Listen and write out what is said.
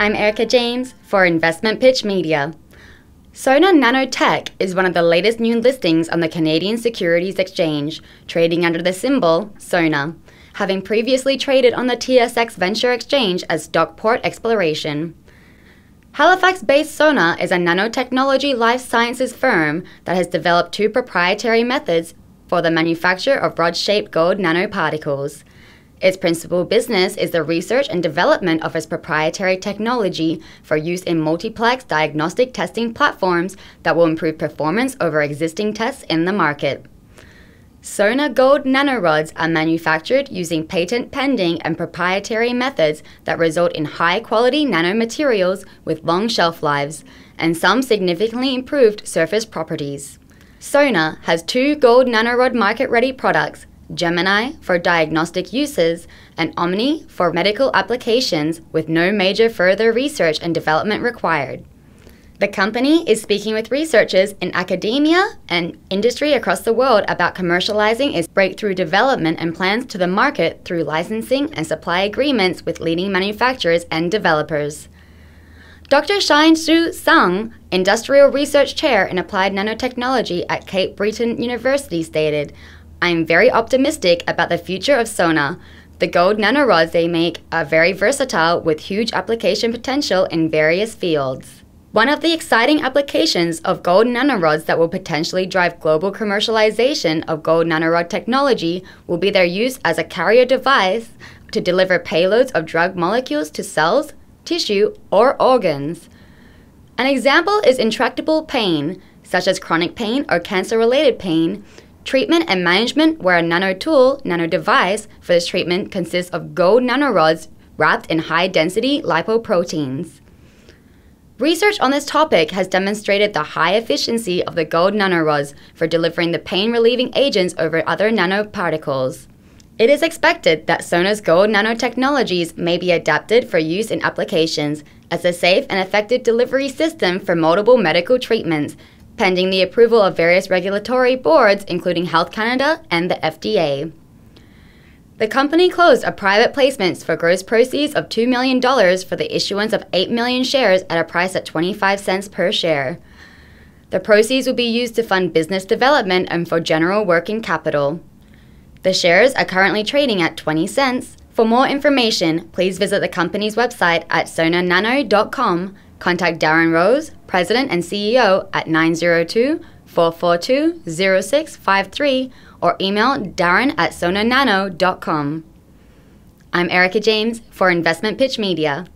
I'm Erica James for Investment Pitch Media. Sona Nanotech is one of the latest new listings on the Canadian Securities Exchange, trading under the symbol SONA, having previously traded on the TSX Venture Exchange as Dockport Exploration. Halifax-based Sona is a nanotechnology life sciences firm that has developed two proprietary methods for the manufacture of rod-shaped gold nanoparticles. Its principal business is the research and development of its proprietary technology for use in multiplex diagnostic testing platforms that will improve performance over existing tests in the market. Sona Gold Nanorods are manufactured using patent-pending and proprietary methods that result in high-quality nanomaterials with long shelf lives and some significantly improved surface properties. Sona has two gold nanorod market-ready products, Gemini for diagnostic uses and Omni for medical applications, with no major further research and development required. The company is speaking with researchers in academia and industry across the world about commercializing its breakthrough development and plans to the market through licensing and supply agreements with leading manufacturers and developers. Dr. Shine Su Sung, Industrial Research Chair in Applied Nanotechnology at Cape Breton University, stated, "I am very optimistic about the future of Sona. The gold nanorods they make are very versatile with huge application potential in various fields." One of the exciting applications of gold nanorods that will potentially drive global commercialization of gold nanorod technology will be their use as a carrier device to deliver payloads of drug molecules to cells, tissue, or organs. An example is intractable pain, such as chronic pain or cancer-related pain. Treatment and management, where a nanodevice for this treatment consists of gold nanorods wrapped in high-density lipoproteins. Research on this topic has demonstrated the high efficiency of the gold nanorods for delivering the pain-relieving agents over other nanoparticles. It is expected that Sona's gold nanotechnologies may be adapted for use in applications as a safe and effective delivery system for multiple medical treatments, pending the approval of various regulatory boards, including Health Canada and the FDA. The company closed a private placement for gross proceeds of $2 million for the issuance of 8 million shares at a price at 25 cents per share. The proceeds will be used to fund business development and for general working capital. The shares are currently trading at 20 cents. For more information, please visit the company's website at sonanano.com. Contact Darren Rose, President and CEO, at 902-442-0653 or email darren@sonanano.com. I'm Erica James for Investment Pitch Media.